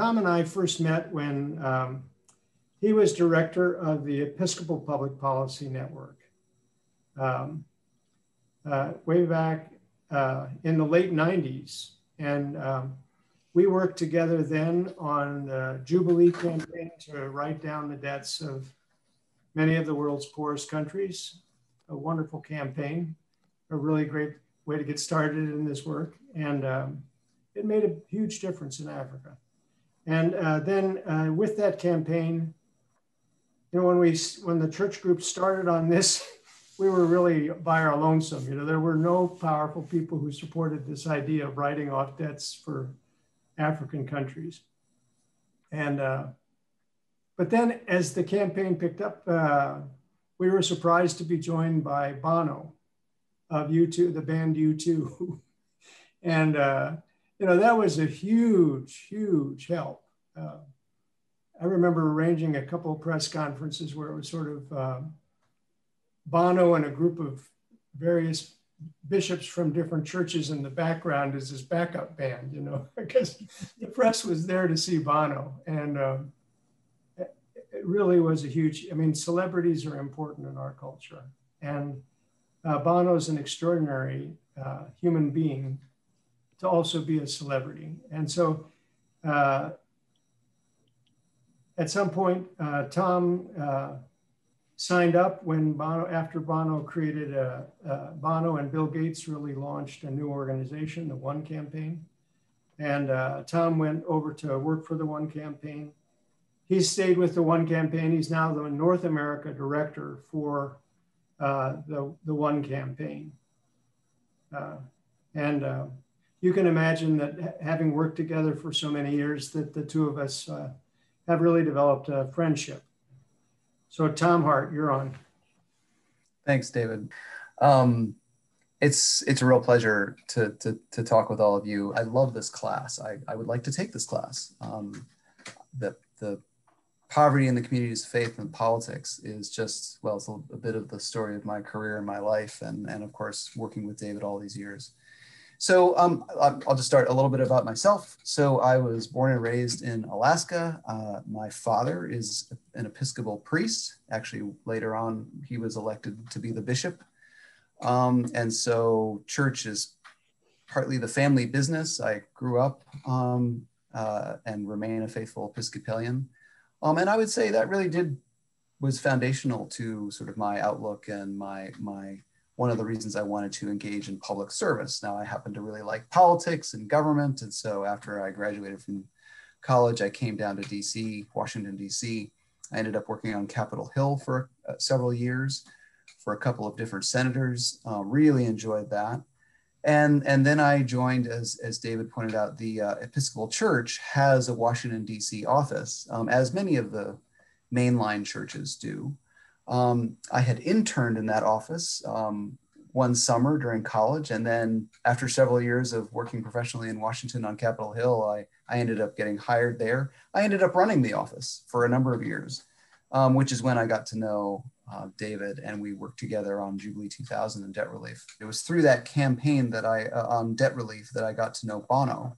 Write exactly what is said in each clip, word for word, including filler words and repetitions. Tom and I first met when um, he was director of the Episcopal Public Policy Network um, uh, way back uh, in the late nineties. And um, we worked together then on the Jubilee campaign to write down the debts of many of the world's poorest countries, a wonderful campaign, a really great way to get started in this work. And um, it made a huge difference in Africa. And uh, then uh, with that campaign, you know, when we, when the church group started on this, we were really by our lonesome. You know, there were no powerful people who supported this idea of writing off debts for African countries. And, uh, but then as the campaign picked up, uh, we were surprised to be joined by Bono of U two, the band U two. And, uh, you know, that was a huge, huge help. Uh, I remember arranging a couple of press conferences where it was sort of uh, Bono and a group of various bishops from different churches in the background as his backup band, you know, because the press was there to see Bono. And uh, it really was a huge, I mean, celebrities are important in our culture. And uh, Bono's an extraordinary uh, human being to also be a celebrity. And so uh, at some point, uh, Tom uh, signed up when Bono, after Bono created, a, uh, Bono and Bill Gates really launched a new organization, the One Campaign. And uh, Tom went over to work for the One Campaign. He stayed with the One Campaign. He's now the North America director for uh, the, the One Campaign. Uh, and uh, You can imagine that having worked together for so many years that the two of us uh, have really developed a friendship. So Tom Hart, you're on. Thanks, David. Um, it's it's a real pleasure to, to, to talk with all of you. I love this class. I, I would like to take this class. Um, the, the poverty in the communities of faith and politics is just, well, it's a, a bit of the story of my career and my life and, and of course, working with David all these years. So um, I'll just start a little bit about myself. So I was born and raised in Alaska. Uh, my father is an Episcopal priest. Actually, later on, he was elected to be the bishop. Um, and so church is partly the family business. I grew up um, uh, and remain a faithful Episcopalian. Um, and I would say that really did, was foundational to sort of my outlook and my, my one of the reasons I wanted to engage in public service. Now I happen to really like politics and government. And so after I graduated from college, I came down to D C, Washington, D C. I ended up working on Capitol Hill for uh, several years for a couple of different senators, uh, really enjoyed that. And, and then I joined, as, as David pointed out, the uh, Episcopal Church has a Washington, D C office, um, as many of the mainline churches do. Um, I had interned in that office um, one summer during college, and then after several years of working professionally in Washington on Capitol Hill, I, I ended up getting hired there. I ended up running the office for a number of years, um, which is when I got to know uh, David, and we worked together on Jubilee two thousand and debt relief. It was through that campaign that I, uh, on debt relief, that I got to know Bono,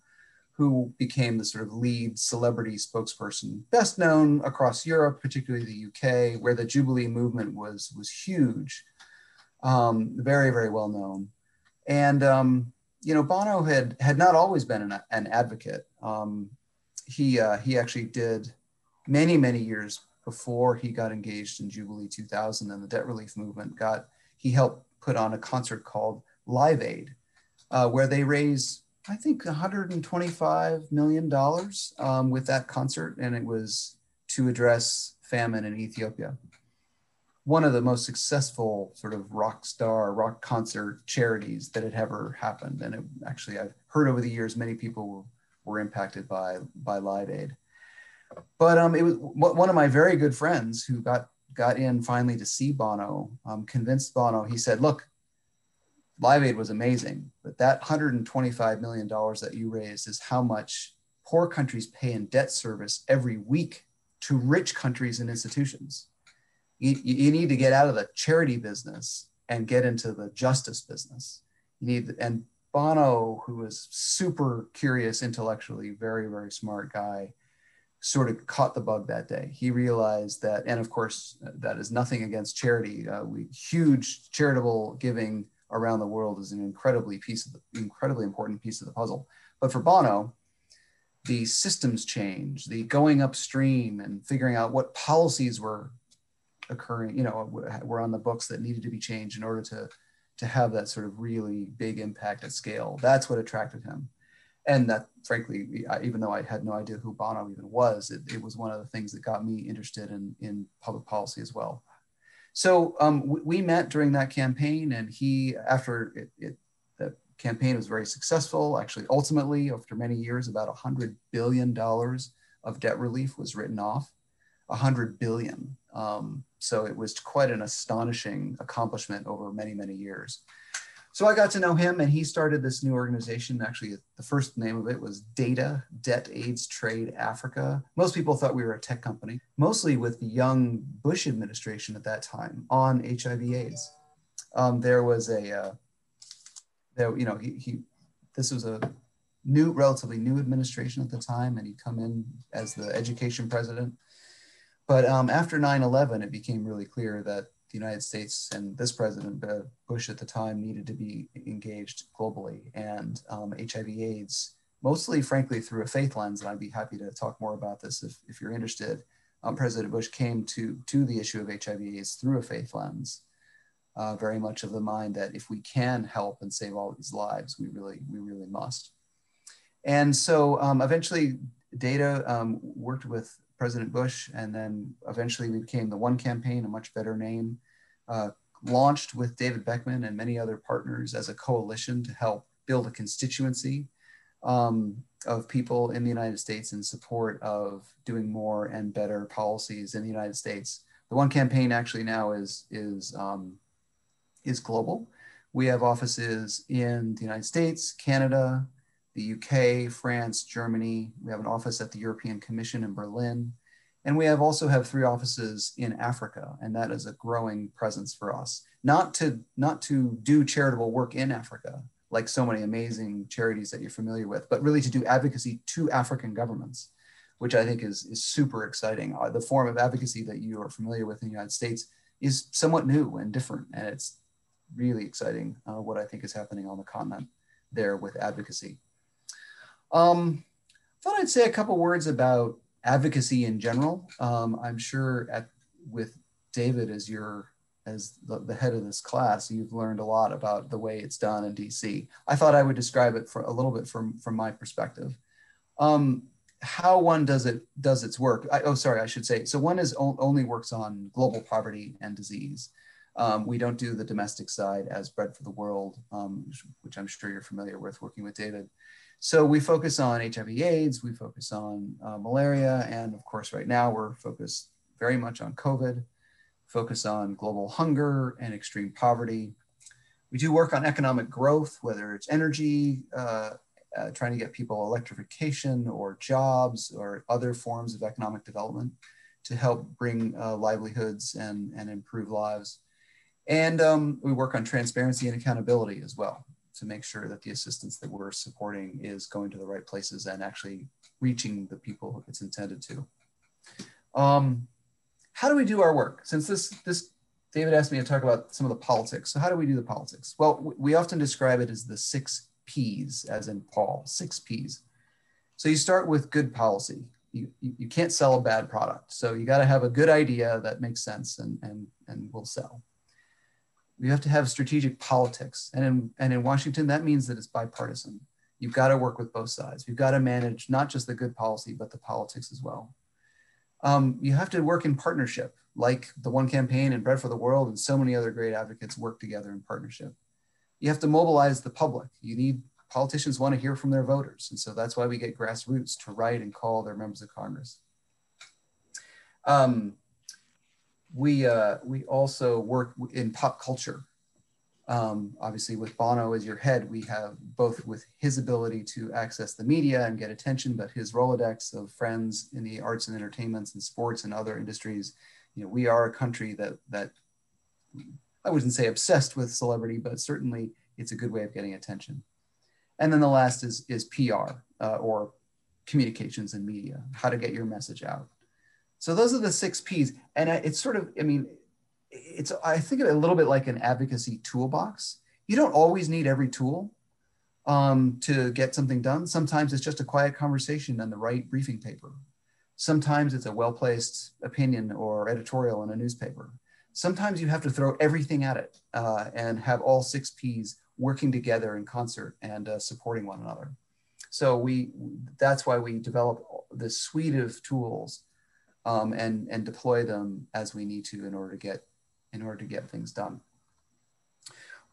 who became the sort of lead celebrity spokesperson, best known across Europe, particularly the U K, where the Jubilee movement was, was huge, um, very, very well known. And, um, you know, Bono had, had not always been an, an advocate. Um, he, uh, he actually did many, many years before he got engaged in Jubilee two thousand and the debt relief movement got, he helped put on a concert called Live Aid, uh, where they raised I think one hundred twenty-five million dollars um, with that concert, and it was to address famine in Ethiopia. One of the most successful sort of rock star, rock concert charities that had ever happened. And it, actually, I've heard over the years, many people were, were impacted by, by Live Aid. But um, it was one of my very good friends who got, got in finally to see Bono, um, convinced Bono. He said, look, Live Aid was amazing, but that one hundred twenty-five million dollars that you raised is how much poor countries pay in debt service every week to rich countries and institutions. You, you need to get out of the charity business and get into the justice business. You need, and Bono, who was super curious intellectually, very, very smart guy, sort of caught the bug that day. He realized that, and of course, that is nothing against charity. Uh, we huge charitable giving around the world is an incredibly piece of the, incredibly important piece of the puzzle. But for Bono, the systems change, the going upstream and figuring out what policies were occurring, you know, were on the books that needed to be changed in order to, to have that sort of really big impact at scale. That's what attracted him. And that, frankly, I, even though I had no idea who Bono even was, it, it was one of the things that got me interested in, in public policy as well. So um, we, we met during that campaign, and he, after it, it, the campaign was very successful, actually, ultimately, after many years, about one hundred billion dollars of debt relief was written off, one hundred billion dollars. Um, so it was quite an astonishing accomplishment over many, many years. So I got to know him, and he started this new organization. Actually, the first name of it was Data, Debt, AIDS, Trade, Africa. Most people thought we were a tech company, mostly with the young Bush administration at that time on H I V AIDS. Um, there was a, uh, there, you know, he, he, this was a new, relatively new administration at the time, and he'd come in as the education president. But um, after nine eleven, it became really clear that the United States and this president, uh, Bush at the time, needed to be engaged globally. And um, H I V AIDS, mostly, frankly, through a faith lens, and I'd be happy to talk more about this if, if you're interested. Um, President Bush came to, to the issue of H I V AIDS through a faith lens, uh, very much of the mind that if we can help and save all these lives, we really, we really must. And so um, eventually, Data um, worked with President Bush, and then eventually we became the One Campaign, a much better name, uh, launched with David Beckmann and many other partners as a coalition to help build a constituency um, of people in the United States in support of doing more and better policies in the United States. The One Campaign actually now is, is, um, is global. We have offices in the United States, Canada, the U K, France, Germany. We have an office at the European Commission in Berlin. And we have also have three offices in Africa, and that is a growing presence for us. Not to, not to do charitable work in Africa, like so many amazing charities that you're familiar with, but really to do advocacy to African governments, which I think is, is super exciting. The form of advocacy that you are familiar with in the United States is somewhat new and different, and it's really exciting uh, what I think is happening on the continent there with advocacy. Um, I thought I'd say a couple words about advocacy in general. Um, I'm sure at, with David as your, as the, the head of this class, you've learned a lot about the way it's done in D C. I thought I would describe it for a little bit from, from my perspective. Um, how one does it, does its work. I, oh, sorry, I should say. So one is only works on global poverty and disease. Um, we don't do the domestic side as Bread for the World, um, which I'm sure you're familiar with working with David. So we focus on H I V AIDS, we focus on uh, malaria, and of course right now we're focused very much on COVID, focus on global hunger and extreme poverty. We do work on economic growth, whether it's energy, uh, uh, trying to get people electrification or jobs or other forms of economic development to help bring uh, livelihoods and, and improve lives. And um, we work on transparency and accountability as well, to make sure that the assistance that we're supporting is going to the right places and actually reaching the people it's intended to. Um, how do we do our work? Since this, this, David asked me to talk about some of the politics. So how do we do the politics? Well, we often describe it as the six P's, as in Paul, six P's. So you start with good policy. You, you, you can't sell a bad product. So you gotta have a good idea that makes sense and, and, and will sell. You have to have strategic politics. And in, and in Washington, that means that it's bipartisan. You've got to work with both sides. You've got to manage not just the good policy, but the politics as well. Um, you have to work in partnership, like the One Campaign and Bread for the World and so many other great advocates work together in partnership. You have to mobilize the public. You need, politicians want to hear from their voters. And so that's why we get grassroots to write and call their members of Congress. Um, We, uh, we also work in pop culture. Um, obviously with Bono as your head, we have both with his ability to access the media and get attention, but his Rolodex of friends in the arts and entertainments and sports and other industries. You know, we are a country that, that I wouldn't say obsessed with celebrity, but certainly it's a good way of getting attention. And then the last is, is P R uh, or communications and media, how to get your message out. So those are the six P's. And it's sort of, I mean, it's, I think of it a little bit like an advocacy toolbox. You don't always need every tool um, to get something done. Sometimes it's just a quiet conversation and the right briefing paper. Sometimes it's a well-placed opinion or editorial in a newspaper. Sometimes you have to throw everything at it uh, and have all six P's working together in concert and uh, supporting one another. So we, that's why we develop this suite of tools um, and, and deploy them as we need to in order to get, in order to get things done.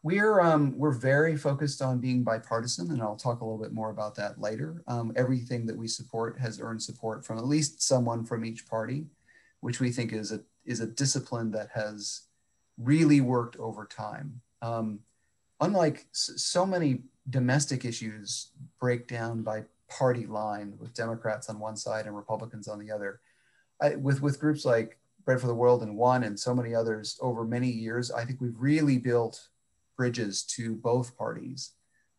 We're, um, we're very focused on being bipartisan, and I'll talk a little bit more about that later. Um, everything that we support has earned support from at least someone from each party, which we think is a, is a discipline that has really worked over time. Um, unlike so many domestic issues break down by party line with Democrats on one side and Republicans on the other, I, with, with groups like Bread for the World and One and so many others over many years, I think we've really built bridges to both parties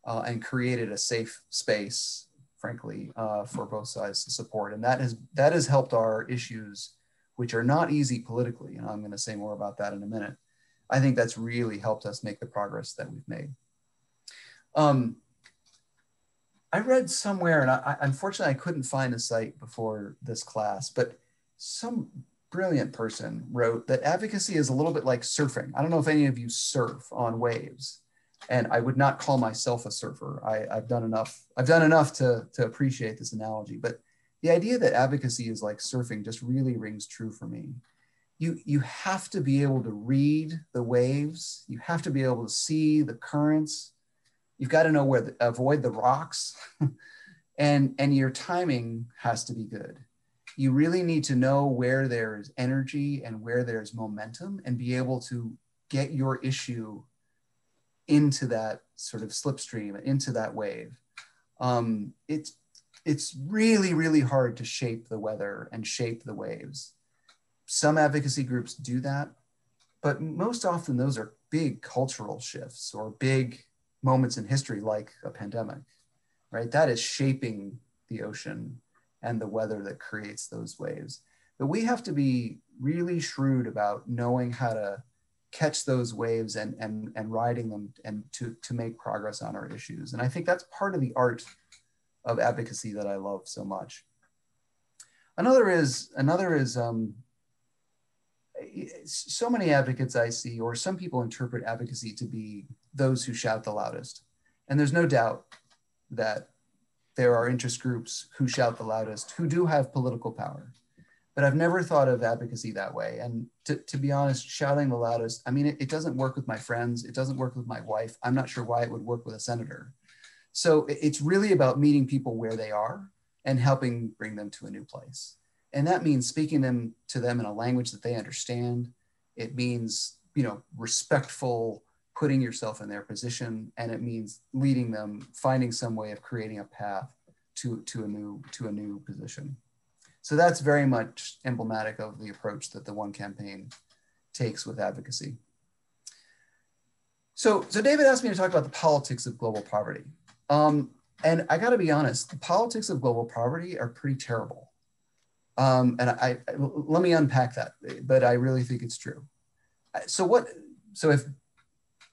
uh, and created a safe space, frankly, uh, for both sides to support. And that has, that has helped our issues, which are not easy politically. And I'm going to say more about that in a minute. I think that's really helped us make the progress that we've made. Um, I read somewhere, and I, unfortunately I couldn't find the site before this class, but some brilliant person wrote that advocacy is a little bit like surfing. I don't know if any of you surf on waves, and I would not call myself a surfer. I, I've done enough, I've done enough to, to appreciate this analogy, but the idea that advocacy is like surfing just really rings true for me. You, you have to be able to read the waves. You have to be able to see the currents. You've got to know where to avoid the rocks, and, and your timing has to be good. You really need to know where there is energy and where there's momentum and be able to get your issue into that sort of slipstream, into that wave. Um, it's, it's really, really hard to shape the weather and shape the waves. Some advocacy groups do that, but most often those are big cultural shifts or big moments in history like a pandemic, right? That is shaping the ocean and the weather that creates those waves. But we have to be really shrewd about knowing how to catch those waves and, and, and riding them and to, to make progress on our issues. And I think that's part of the art of advocacy that I love so much. Another is, another is um, so many advocates I see, or some people interpret advocacy to be those who shout the loudest. And there's no doubt that there are interest groups who shout the loudest, who do have political power. But I've never thought of advocacy that way. And to, to be honest, shouting the loudest, I mean, it, it doesn't work with my friends. It doesn't work with my wife. I'm not sure why it would work with a senator. So it's really about meeting people where they are and helping bring them to a new place. And that means speaking them to them in a language that they understand. It means, you know, respectful, putting yourself in their position, and it means leading them, finding some way of creating a path to, to, a, new, to a new position. So that's very much emblematic of the approach that the One Campaign takes with advocacy. So, so David asked me to talk about the politics of global poverty. Um, and I gotta be honest, the politics of global poverty are pretty terrible. Um, and I, I, let me unpack that, but I really think it's true. So what, so if,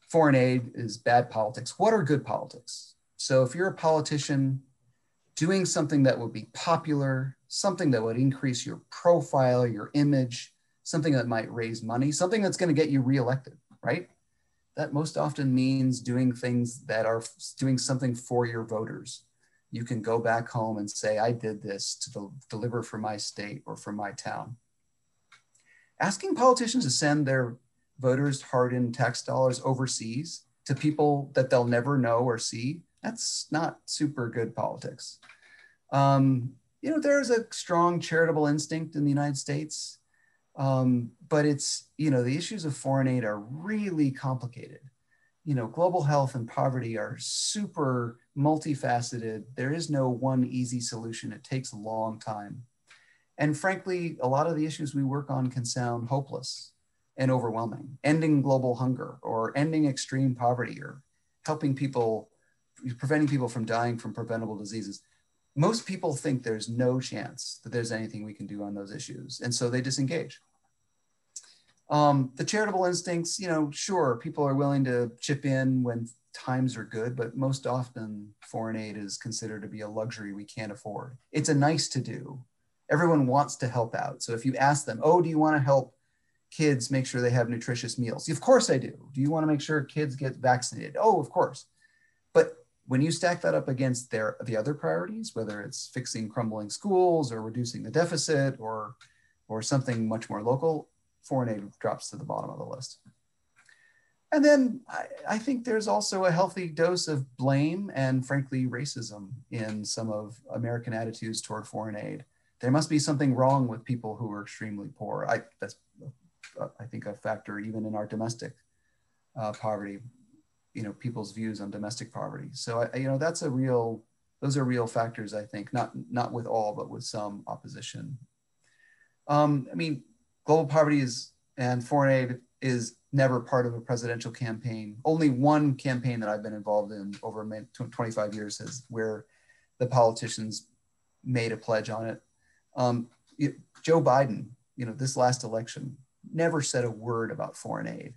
foreign aid is bad politics, what are good politics? So if you're a politician doing something that would be popular, something that would increase your profile, your image, something that might raise money, something that's gonna get you reelected, right? That most often means doing things that are doing something for your voters. You can go back home and say, I did this to del- deliver for my state or for my town. Asking politicians to send their voters' hard-earned tax dollars overseas to people that they'll never know or see, that's not super good politics. Um, you know, there's a strong charitable instinct in the United States, um, but it's, you know, the issues of foreign aid are really complicated. You know, global health and poverty are super multifaceted. There is no one easy solution. It takes a long time. And frankly, a lot of the issues we work on can sound hopeless and overwhelming. Ending global hunger or ending extreme poverty or helping people, preventing people from dying from preventable diseases. most people think there's no chance that there's anything we can do on those issues. And so they disengage. Um, the charitable instincts, you know, sure, people are willing to chip in when times are good, but most often foreign aid is considered to be a luxury we can't afford. It's a nice to do. Everyone wants to help out. So if you ask them, oh, do you want to help kids make sure they have nutritious meals? Of course I do. Do you want to make sure kids get vaccinated? Oh, of course. But when you stack that up against their, the other priorities, whether it's fixing crumbling schools or reducing the deficit or, or something much more local, foreign aid drops to the bottom of the list. And then I, I think there's also a healthy dose of blame and, frankly, racism in some of American attitudes toward foreign aid. There must be something wrong with people who are extremely poor. I, that's, I think, a factor even in our domestic uh, poverty, you know, people's views on domestic poverty. So, I, you know, that's a real, those are real factors, I think, not, not with all, but with some opposition. Um, I mean, global poverty is, and foreign aid is never part of a presidential campaign. Only one campaign that I've been involved in over twenty-five years is where the politicians made a pledge on it. Um, it Joe Biden, you know, this last election, never said a word about foreign aid.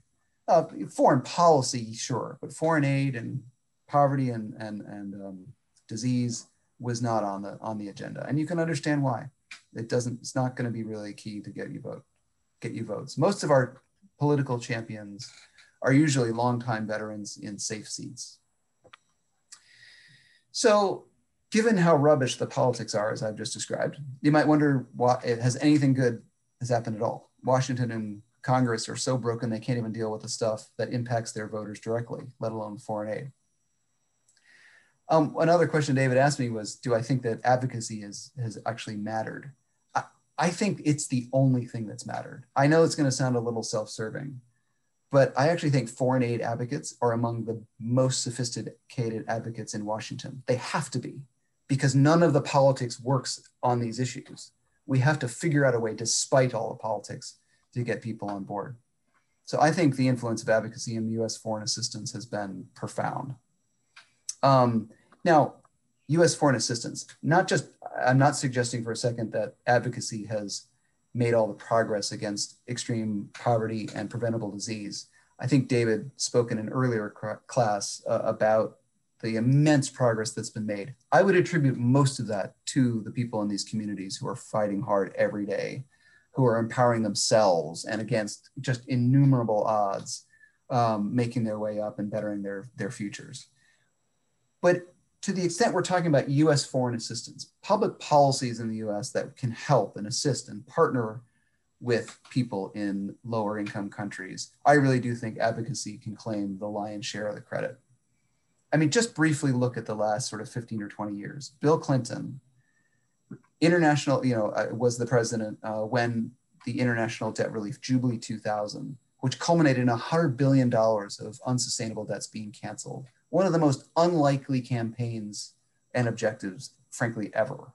Uh, foreign policy, sure, but foreign aid and poverty and, and, and um, disease was not on the, on the agenda. And you can understand why. It doesn't, it's not gonna be really key to get you vote, get you votes. Most of our political champions are usually longtime veterans in safe seats. So given how rubbish the politics are, as I've just described, you might wonder why it has anything good has happened at all. Washington and Congress are so broken, they can't even deal with the stuff that impacts their voters directly, let alone foreign aid. Um, another question David asked me was, do I think that advocacy is, has actually mattered? I, I think it's the only thing that's mattered. I know it's going to sound a little self-serving, but I actually think foreign aid advocates are among the most sophisticated advocates in Washington. They have to be, because none of the politics works on these issues. We have to figure out a way, despite all the politics, to get people on board. So I think the influence of advocacy in U S foreign assistance has been profound. Um, now, U S foreign assistance, not just, I'm not suggesting for a second that advocacy has made all the progress against extreme poverty and preventable disease. I think David spoke in an earlier class uh, about the immense progress that's been made. I would attribute most of that to the people in these communities who are fighting hard every day, who are empowering themselves and against just innumerable odds, um, making their way up and bettering their, their futures. But to the extent we're talking about U S foreign assistance, public policies in the U S that can help and assist and partner with people in lower income countries, I really do think advocacy can claim the lion's share of the credit. I mean, just briefly look at the last sort of fifteen or twenty years. Bill Clinton, international, you know, was the president uh, when the international debt relief, Jubilee two thousand, which culminated in one hundred billion dollars of unsustainable debts being canceled. One of the most unlikely campaigns and objectives, frankly, ever,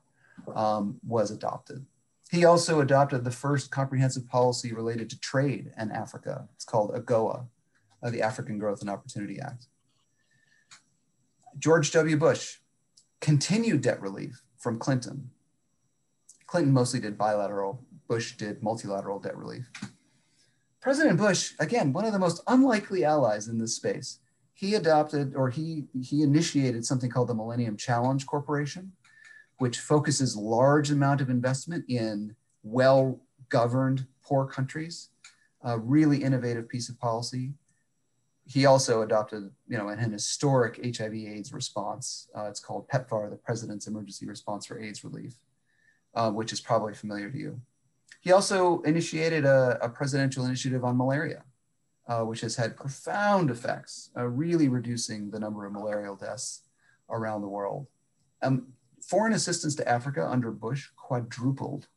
um, was adopted. He also adopted the first comprehensive policy related to trade in Africa. It's called AGOA, uh, the African Growth and Opportunity Act. George W. Bush continued debt relief from Clinton. Clinton mostly did bilateral, Bush did multilateral debt relief. President Bush, again, one of the most unlikely allies in this space, he adopted or he, he initiated something called the Millennium Challenge Corporation, which focuses large amount of investment in well-governed poor countries, a really innovative piece of policy. He also adopted, you know, an historic H I V AIDS response. Uh, it's called PEPFAR, the President's Emergency Response for AIDS Relief, uh, which is probably familiar to you. He also initiated a, a presidential initiative on malaria, Uh, which has had profound effects, uh, really reducing the number of malarial deaths around the world. Um, foreign assistance to Africa under Bush quadrupled.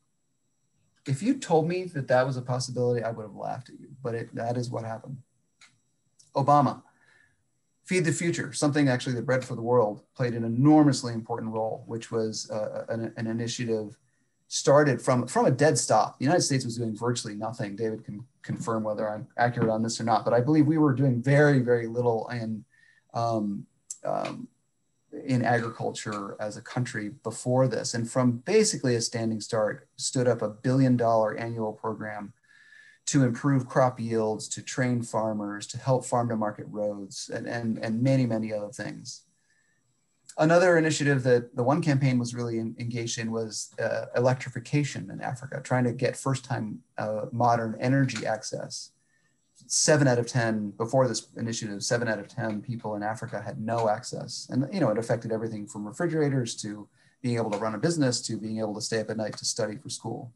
If you told me that that was a possibility, I would have laughed at you, but it, that is what happened. Obama, Feed the Future, something actually that Bread for the World played an enormously important role, which was uh, an, an initiative started from, from a dead stop. The United States was doing virtually nothing. David can confirm whether I'm accurate on this or not, but I believe we were doing very, very little in, um, um, in agriculture as a country before this, and from basically a standing start, stood up a billion dollar annual program to improve crop yields, to train farmers, to help farm to market roads, and, and, and many, many other things. Another initiative that the One Campaign was really in, engaged in was uh, electrification in Africa, trying to get first time uh, modern energy access. seven out of ten, before this initiative, seven out of ten people in Africa had no access. And you know, it affected everything from refrigerators to being able to run a business, to being able to stay up at night to study for school.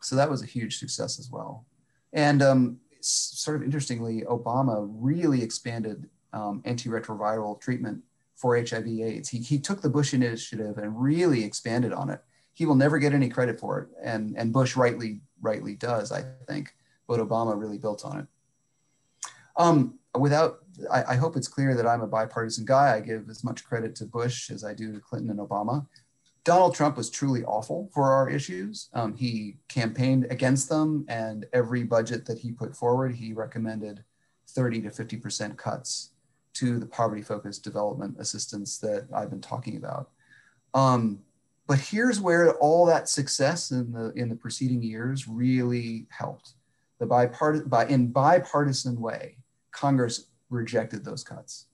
So that was a huge success as well. And um, sort of interestingly, Obama really expanded um, antiretroviral treatment for H I V AIDS. He, he took the Bush initiative and really expanded on it. He will never get any credit for it. And, and Bush rightly, rightly does, I think, but Obama really built on it. Um, without, I, I hope it's clear that I'm a bipartisan guy. I give as much credit to Bush as I do to Clinton and Obama. Donald Trump was truly awful for our issues. Um, he campaigned against them, and every budget that he put forward, he recommended thirty to fifty percent cuts to the poverty-focused development assistance that I've been talking about. Um, but here's where all that success in the, in the preceding years really helped. The bipart- by, in bipartisan way, Congress rejected those cuts.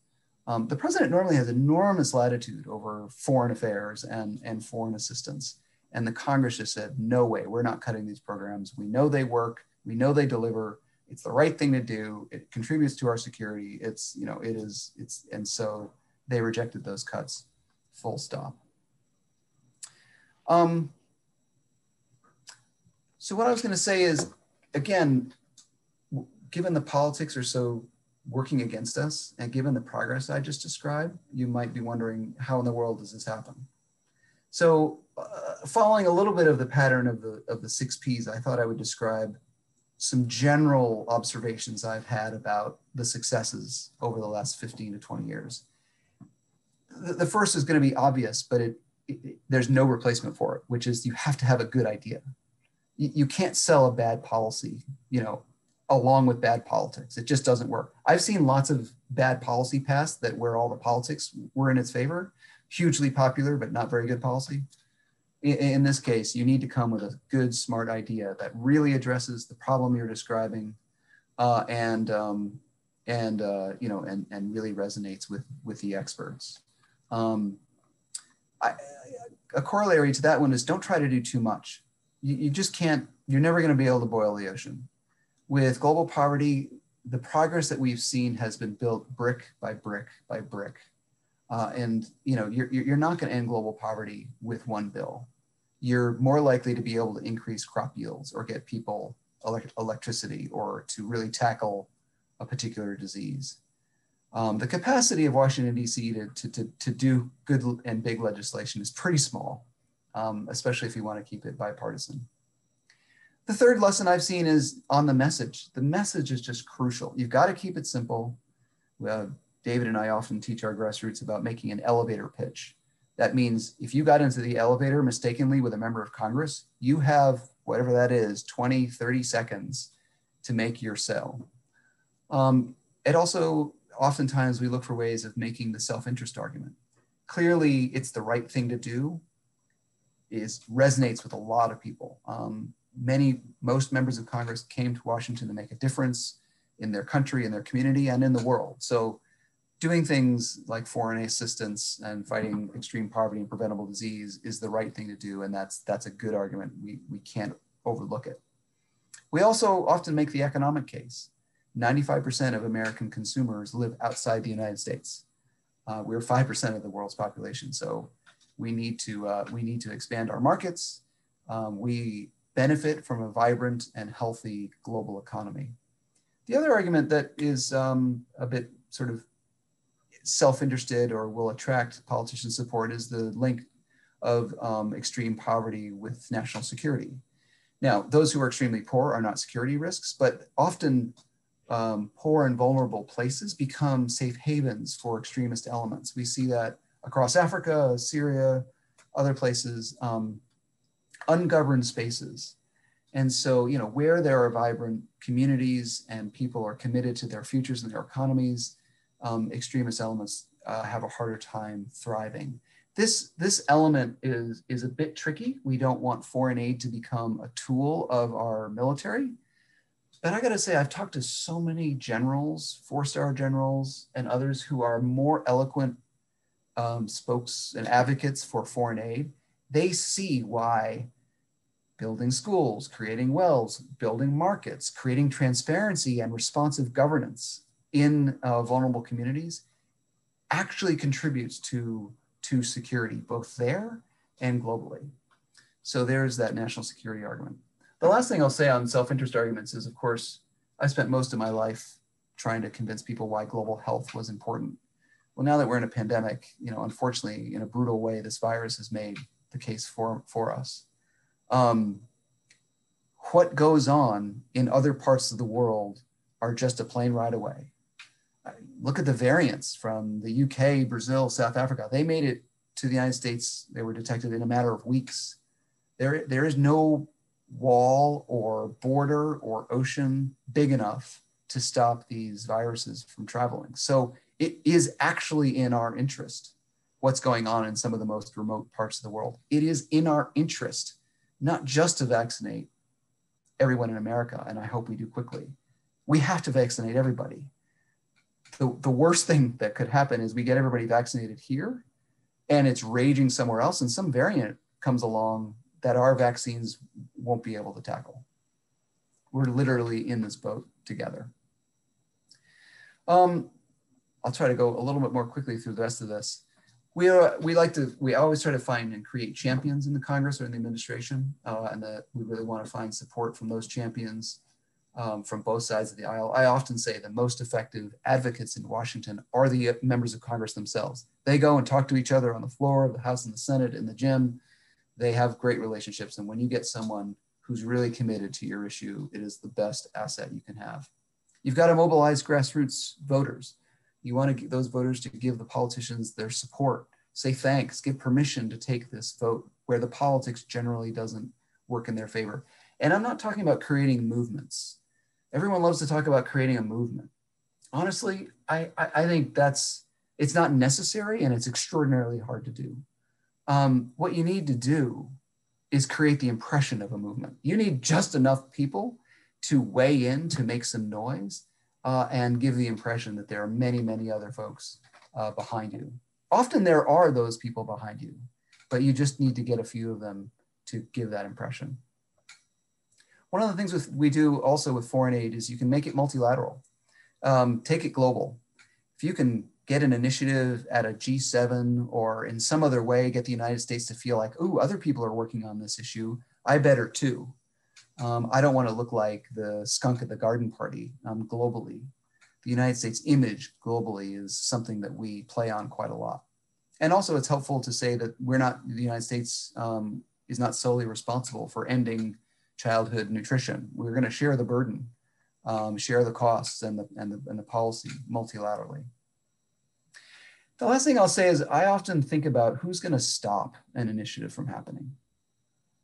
Um, the president normally has enormous latitude over foreign affairs and, and foreign assistance. And the Congress just said, no way, we're not cutting these programs. We know they work, we know they deliver. It's the right thing to do. It contributes to our security. It's, you know, it is, it's, and so they rejected those cuts, full stop. Um, so what I was gonna say is, again, given the politics are so working against us, and given the progress I just described, you might be wondering, how in the world does this happen? So uh, following a little bit of the pattern of the, of the six Ps, I thought I would describe some general observations I've had about the successes over the last fifteen to twenty years. The, the first is gonna be obvious, but it, it, it, there's no replacement for it, which is you have to have a good idea. You, you can't sell a bad policy, you know, along with bad politics. It just doesn't work. I've seen lots of bad policy passed that where all the politics were in its favor, hugely popular, but not very good policy. In, in this case, you need to come with a good, smart idea that really addresses the problem you're describing, uh, and um, and uh, you know, and and really resonates with with the experts. Um, I, a corollary to that one is don't try to do too much. You, you just can't. You're never going to be able to boil the ocean. With global poverty, the progress that we've seen has been built brick by brick by brick. Uh, and you know, you're, you're not going to end global poverty with one bill. You're more likely to be able to increase crop yields or get people elect electricity or to really tackle a particular disease. Um, the capacity of Washington, D C to, to, to, to do good and big legislation is pretty small, um, especially if you want to keep it bipartisan. The third lesson I've seen is on the message. The message is just crucial. You've got to keep it simple. Uh, David and I often teach our grassroots about making an elevator pitch. That means if you got into the elevator mistakenly with a member of Congress, you have, whatever that is, twenty, thirty seconds to make your sell. Um, it also, oftentimes we look for ways of making the self-interest argument. Clearly it's the right thing to do. It resonates with a lot of people. Um, Many, most members of Congress came to Washington to make a difference in their country, in their community, and in the world. So doing things like foreign assistance and fighting extreme poverty and preventable disease is the right thing to do, and that's, that's a good argument. We, we can't overlook it. We also often make the economic case. ninety-five percent of American consumers live outside the United States. Uh, we're five percent of the world's population, so we need to, uh, we need to expand our markets. Um, we benefit from a vibrant and healthy global economy. The other argument that is um, a bit sort of self-interested or will attract politician support is the link of um, extreme poverty with national security. Now, those who are extremely poor are not security risks, but often um, poor and vulnerable places become safe havens for extremist elements. We see that across Africa, Syria, other places. Um, ungoverned spaces. And so, you know, where there are vibrant communities and people are committed to their futures and their economies, um, extremist elements uh, have a harder time thriving. This, this element is, is a bit tricky. We don't want foreign aid to become a tool of our military. But I gotta say, I've talked to so many generals, four-star generals, and others who are more eloquent um, spokes and advocates for foreign aid. They see why building schools, creating wells, building markets, creating transparency and responsive governance in uh, vulnerable communities actually contributes to, to security, both there and globally. So there's that national security argument. The last thing I'll say on self-interest arguments is, of course, I spent most of my life trying to convince people why global health was important. Well, now that we're in a pandemic, you know, unfortunately, in a brutal way, this virus has made the case for, for us. Um, what goes on in other parts of the world are just a plane ride away. Look at the variants from the U K, Brazil, South Africa. They made it to the United States. They were detected in a matter of weeks. There, there is no wall or border or ocean big enough to stop these viruses from traveling. So it is actually in our interest, what's going on in some of the most remote parts of the world. It is in our interest, not just to vaccinate everyone in America, and I hope we do quickly. We have to vaccinate everybody. The, the worst thing that could happen is we get everybody vaccinated here and it's raging somewhere else and some variant comes along that our vaccines won't be able to tackle. We're literally in this boat together. Um, I'll try to go a little bit more quickly through the rest of this. We are, we like to, we always try to find and create champions in the Congress or in the administration, uh, and that we really want to find support from those champions um, from both sides of the aisle. I often say the most effective advocates in Washington are the members of Congress themselves. They go and talk to each other on the floor of the House and the Senate, in the gym. They have great relationships. And when you get someone who's really committed to your issue, it is the best asset you can have. You've got to mobilize grassroots voters. You want to get those voters to give the politicians their support, say thanks, give permission to take this vote where the politics generally doesn't work in their favor. And I'm not talking about creating movements. Everyone loves to talk about creating a movement. Honestly, I, I, I think that's, it's not necessary and it's extraordinarily hard to do. Um, what you need to do is create the impression of a movement. You need just enough people to weigh in, to make some noise, uh, and give the impression that there are many, many other folks uh, behind you. Often there are those people behind you, but you just need to get a few of them to give that impression. One of the things with, we do also with foreign aid is you can make it multilateral, um, take it global. If you can get an initiative at a G seven or in some other way, get the United States to feel like, ooh, other people are working on this issue, I better too. Um, I don't wanna look like the skunk at the garden party um, globally. The United States image globally is something that we play on quite a lot. And also it's helpful to say that we're not, the United States um, is not solely responsible for ending childhood nutrition. We're gonna share the burden, um, share the costs and the, and the, and the policy multilaterally. The last thing I'll say is I often think about who's going to stop an initiative from happening.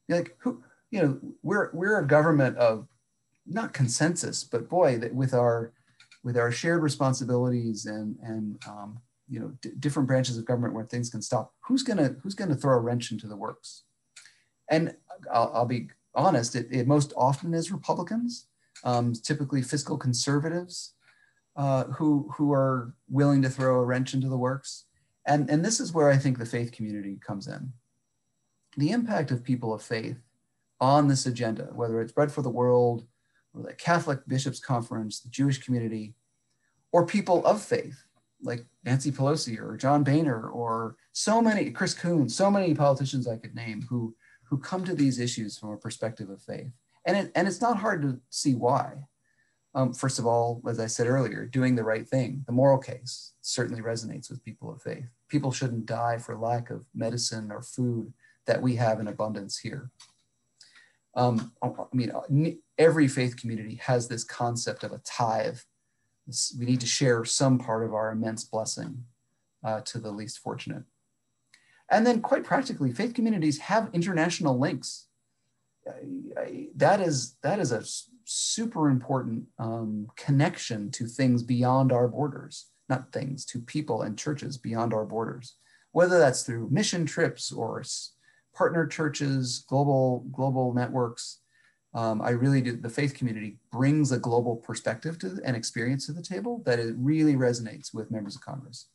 Like who, you know, we're we're a government of not consensus, but boy, that with our with our shared responsibilities and and um, you know d different branches of government where things can stop. Who's gonna who's gonna throw a wrench into the works? And I'll, I'll be honest, it, it most often is Republicans, um, typically fiscal conservatives. Uh, who, who are willing to throw a wrench into the works. And, and this is where I think the faith community comes in. The impact of people of faith on this agenda, whether it's Bread for the World, or the Catholic Bishops Conference, the Jewish community, or people of faith, like Nancy Pelosi or John Boehner, or so many, Chris Coons, so many politicians I could name who, who come to these issues from a perspective of faith. And, it, and it's not hard to see why. Um, first of all, as I said earlier, doing the right thing, the moral case, certainly resonates with people of faith. People shouldn't die for lack of medicine or food that we have in abundance here. Um, I mean, every faith community has this concept of a tithe. We need to share some part of our immense blessing uh, to the least fortunate. And then quite practically, faith communities have international links. That is, that is a super important um, connection to things beyond our borders, not things, to people and churches beyond our borders, whether that's through mission trips or partner churches, global, global networks. Um, I really do, the faith community brings a global perspective to and experience to the table that it really resonates with members of Congress.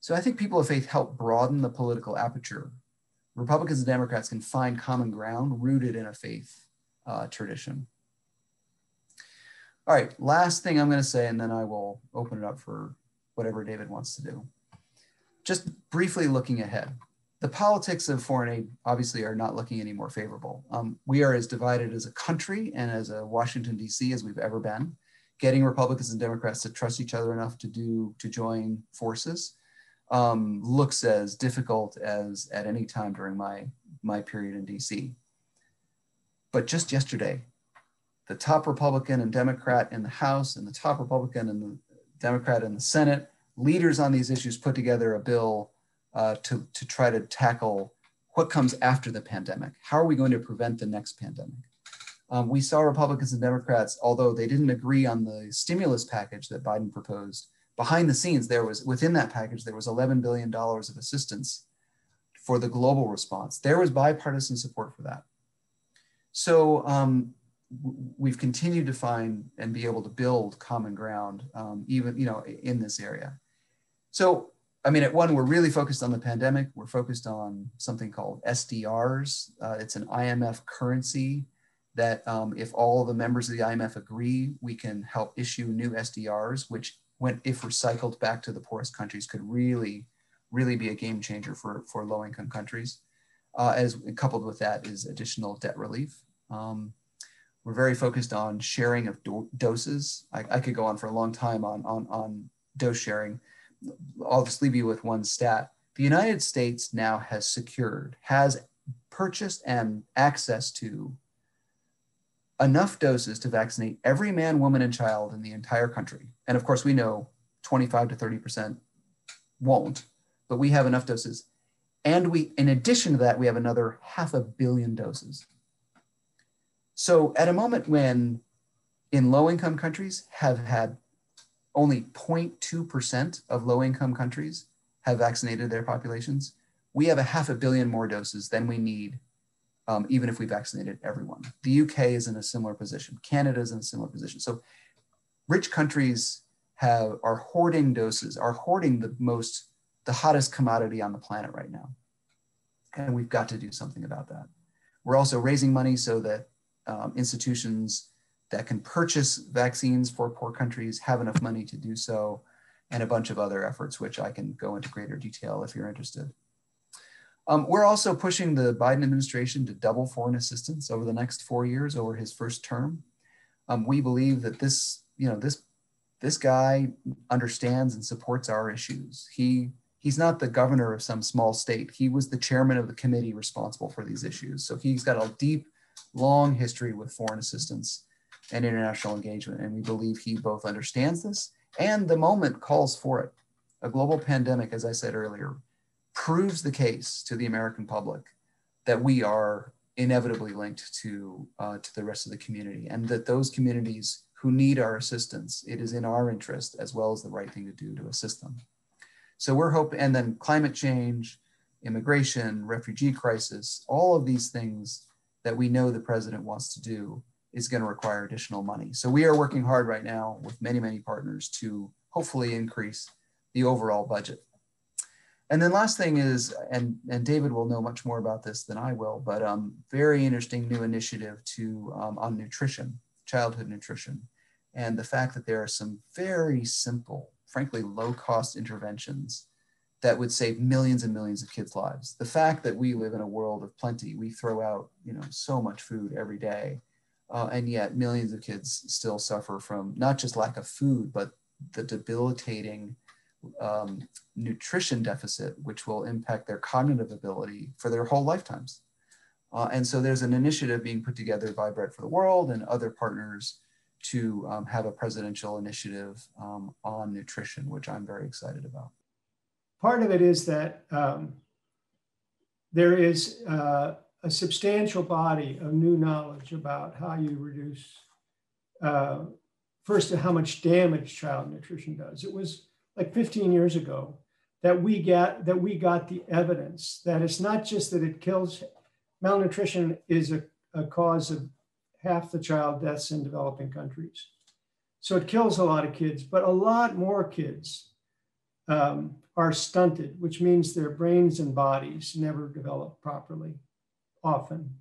So I think people of faith help broaden the political aperture. Republicans and Democrats can find common ground rooted in a faith uh, tradition. All right, last thing I'm going to say, and then I will open it up for whatever David wants to do. Just briefly looking ahead. The politics of foreign aid obviously are not looking any more favorable. Um, we are as divided as a country and as a Washington, D C as we've ever been. Getting Republicans and Democrats to trust each other enough to do to join forces um, looks as difficult as at any time during my, my period in D C. But just yesterday, the top Republican and Democrat in the House and the top Republican and the Democrat in the Senate, leaders on these issues put together a bill Uh, to, to try to tackle what comes after the pandemic. How are we going to prevent the next pandemic? Um, we saw Republicans and Democrats, although they didn't agree on the stimulus package that Biden proposed, behind the scenes, there was, within that package, there was eleven billion dollars of assistance for the global response. There was bipartisan support for that. So um, we've continued to find and be able to build common ground, um, even, you know, in this area. So, I mean, at one, we're really focused on the pandemic. We're focused on something called S D Rs. Uh, it's an I M F currency that um, if all the members of the I M F agree, we can help issue new S D Rs, which when, if recycled back to the poorest countries, could really, really be a game changer for, for low-income countries. Uh, as coupled with that is additional debt relief. Um, we're very focused on sharing of do doses. I, I could go on for a long time on, on, on dose sharing. I'll just leave you with one stat. The United States now has secured, has purchased and access to enough doses to vaccinate every man, woman, and child in the entire country. And of course, we know twenty-five to thirty percent won't, but we have enough doses. And we, in addition to that, we have another half a billion doses. So at a moment when in low-income countries have had only zero point two percent of low-income countries have vaccinated their populations, we have a half a billion more doses than we need, um, even if we vaccinated everyone. The U K is in a similar position. Canada is in a similar position. So rich countries have, are hoarding doses, are hoarding the most, the hottest commodity on the planet right now. And we've got to do something about that. We're also raising money so that um, institutions that can purchase vaccines for poor countries, have enough money to do so, and a bunch of other efforts, which I can go into greater detail if you're interested. Um, we're also pushing the Biden administration to double foreign assistance over the next four years, over his first term. Um, we believe that this, you know, this, this guy understands and supports our issues. He, he's not the governor of some small state. He was the chairman of the committee responsible for these issues. So he's got a deep, long history with foreign assistance and international engagement. And we believe he both understands this and the moment calls for it. A global pandemic, as I said earlier, proves the case to the American public that we are inevitably linked to, uh, to the rest of the community and that those communities who need our assistance, it is in our interest as well as the right thing to do to assist them. So we're hoping, and then climate change, immigration, refugee crisis, all of these things that we know the president wants to do is going to require additional money. So we are working hard right now with many, many partners to hopefully increase the overall budget. And then last thing is, and, and David will know much more about this than I will, but um, very interesting new initiative to, um, on nutrition, childhood nutrition, and the fact that there are some very simple, frankly, low-cost interventions that would save millions and millions of kids' lives. The fact that we live in a world of plenty, we throw out, you know, so much food every day, Uh, and yet millions of kids still suffer from not just lack of food, but the debilitating um, nutrition deficit, which will impact their cognitive ability for their whole lifetimes. Uh, and so there's an initiative being put together by Bread for the World and other partners to um, have a presidential initiative um, on nutrition, which I'm very excited about. Part of it is that um, there is uh... a substantial body of new knowledge about how you reduce, uh, first, how much damage child nutrition does. It was like fifteen years ago, that we get that we got the evidence that it's not just that it kills. Malnutrition is a, a cause of half the child deaths in developing countries. So it kills a lot of kids, but a lot more kids um, are stunted, which means their brains and bodies never develop properly, often.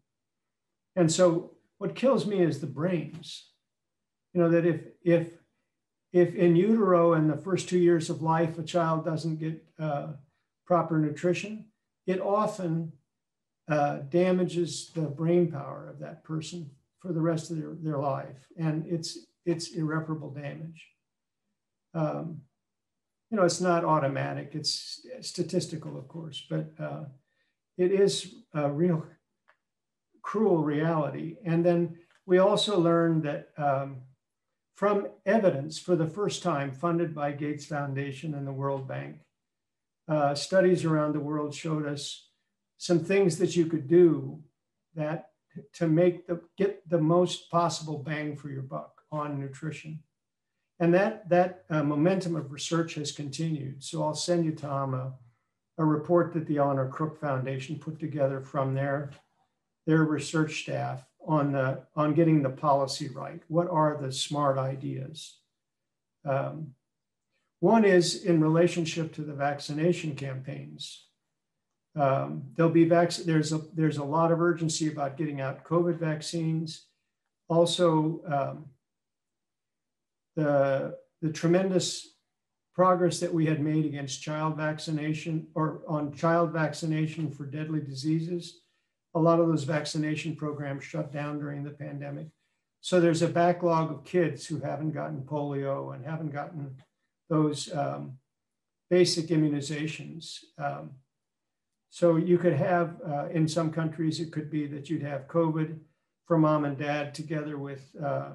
And so what kills me is the brains. You know, that if, if, if in utero in the first two years of life, a child doesn't get uh, proper nutrition, it often uh, damages the brain power of that person for the rest of their, their life. And it's, it's irreparable damage. Um, you know, it's not automatic, it's statistical, of course, but uh, it is a real cruel reality. And then we also learned that um, from evidence for the first time funded by Gates Foundation and the World Bank, uh, studies around the world showed us some things that you could do that to make the, get the most possible bang for your buck on nutrition. And that, that uh, momentum of research has continued. So I'll send you, Tom, a, a report that the Eleanor Crook Foundation put together from their, their research staff on, the, on getting the policy right. What are the smart ideas? Um, one is in relationship to the vaccination campaigns. Um, there'll be vac there's, a, there's a lot of urgency about getting out COVID vaccines. Also, um, the, the tremendous progress that we had made against child vaccination or on child vaccination for deadly diseases. A lot of those vaccination programs shut down during the pandemic. So there's a backlog of kids who haven't gotten polio and haven't gotten those um, basic immunizations. Um, So you could have, uh, in some countries, it could be that you'd have COVID for mom and dad together with uh,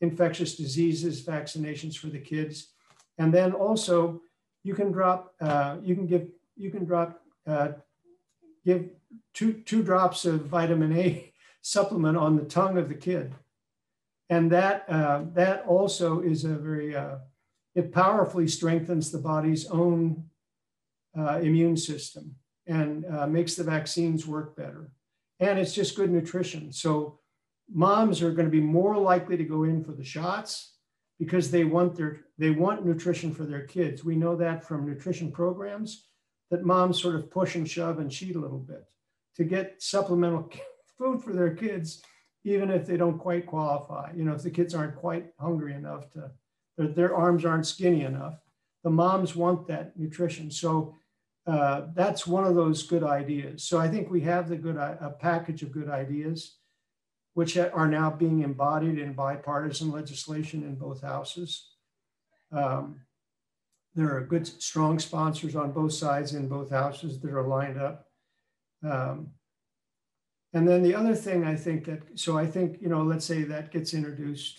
infectious diseases, vaccinations for the kids. And then also you can drop, uh, you can give, you can drop, uh, give two, two drops of vitamin A supplement on the tongue of the kid. And that, uh, that also is a very, uh, it powerfully strengthens the body's own uh, immune system. And uh, makes the vaccines work better. And it's just good nutrition. So moms are going to be more likely to go in for the shots because they want their they want nutrition for their kids. We know that from nutrition programs that moms sort of push and shove and cheat a little bit to get supplemental food for their kids, even if they don't quite qualify. You know, if the kids aren't quite hungry enough to, or their arms aren't skinny enough, the moms want that nutrition. So Uh, that's one of those good ideas. So I think we have the good a package of good ideas, which are now being embodied in bipartisan legislation in both houses. Um, there are good, strong sponsors on both sides in both houses that are lined up. Um, and then the other thing I think that, so I think, you know, let's say that gets introduced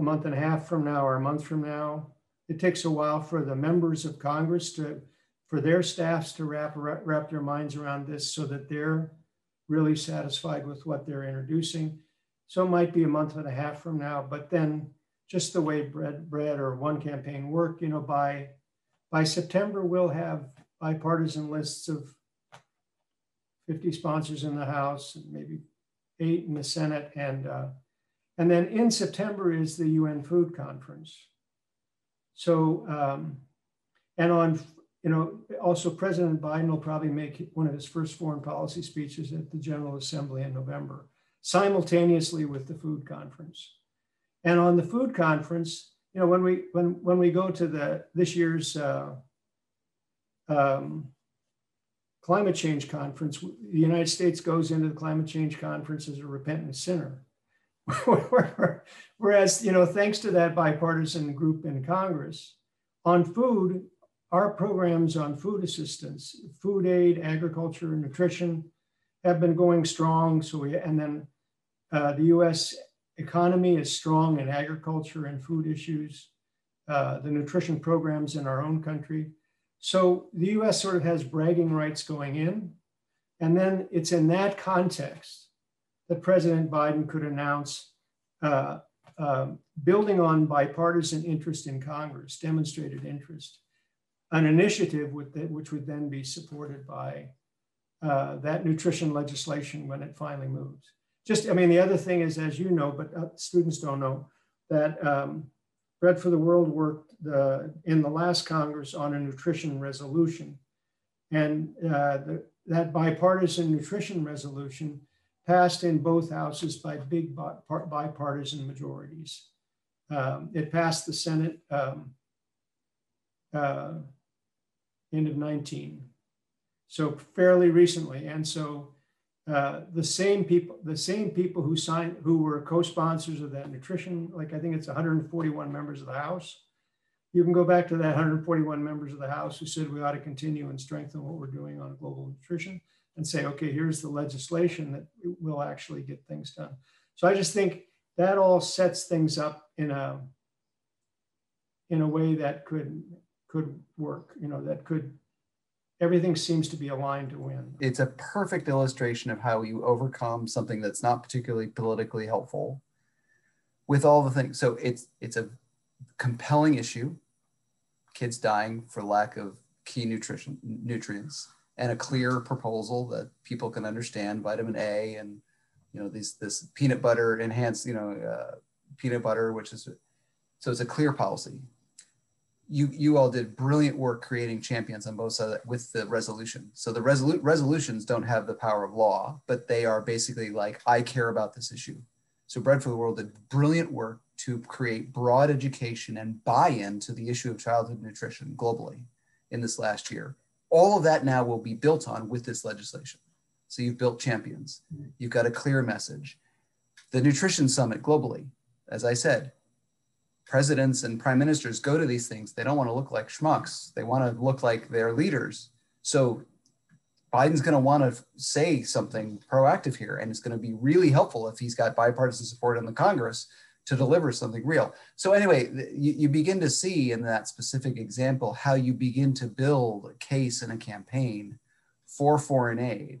a month and a half from now or a month from now. It takes a while for the members of Congress to, for their staffs to wrap, wrap their minds around this so that they're really satisfied with what they're introducing. So it might be a month and a half from now, but then just the way Bread, Bread or One Campaign work, you know, by, by September, we'll have bipartisan lists of fifty sponsors in the House and maybe eight in the Senate. And, uh, and then in September is the U N Food Conference. So, um, and on, you know, also President Biden will probably make one of his first foreign policy speeches at the General Assembly in November, simultaneously with the food conference. And on the food conference, you know, when we, when, when we go to the, this year's uh, um, climate change conference, the United States goes into the climate change conference as a repentant sinner. Whereas, you know, thanks to that bipartisan group in Congress, on food, our programs on food assistance, food aid, agriculture, and nutrition have been going strong. So we, and then uh, the U S economy is strong in agriculture and food issues, uh, the nutrition programs in our own country. So the U S sort of has bragging rights going in. And then it's in that context that President Biden could announce uh, uh, building on bipartisan interest in Congress, demonstrated interest, an initiative with the, which would then be supported by uh, that nutrition legislation when it finally moves. Just, I mean, the other thing is, as you know, but uh, students don't know, that um, Bread for the World worked the, in the last Congress on a nutrition resolution. And uh, the, that bipartisan nutrition resolution passed in both houses by big bipartisan majorities. Um, it passed the Senate um, uh, end of nineteen, so fairly recently. And so uh, the same people, the same people who signed, who were co-sponsors of that nutrition, like I think it's one hundred forty-one members of the House. You can go back to that one hundred forty-one members of the House who said we ought to continue and strengthen what we're doing on global nutrition and say, okay, here's the legislation that will actually get things done. So I just think that all sets things up in a, in a way that could, could work, you know, that could, everything seems to be aligned to win. It's a perfect illustration of how you overcome something that's not particularly politically helpful with all the things. So it's, it's a compelling issue, kids dying for lack of key nutrition nutrients, and a clear proposal that people can understand, vitamin A and, you know, these, this peanut butter enhanced, you know, uh, peanut butter, which is, so it's a clear policy. You, you all did brilliant work creating champions on both sides with the resolution. So the resolu- resolutions don't have the power of law, but they are basically like, I care about this issue. So Bread for the World did brilliant work to create broad education and buy-in to the issue of childhood nutrition globally in this last year. All of that now will be built on with this legislation. So you've built champions, you've got a clear message. The Nutrition Summit globally, as I said, presidents and prime ministers go to these things. They don't want to look like schmucks. They want to look like their leaders. So Biden's going to want to say something proactive here, and it's going to be really helpful if he's got bipartisan support in the Congress to deliver something real. So anyway, you, you begin to see in that specific example how you begin to build a case and a campaign for foreign aid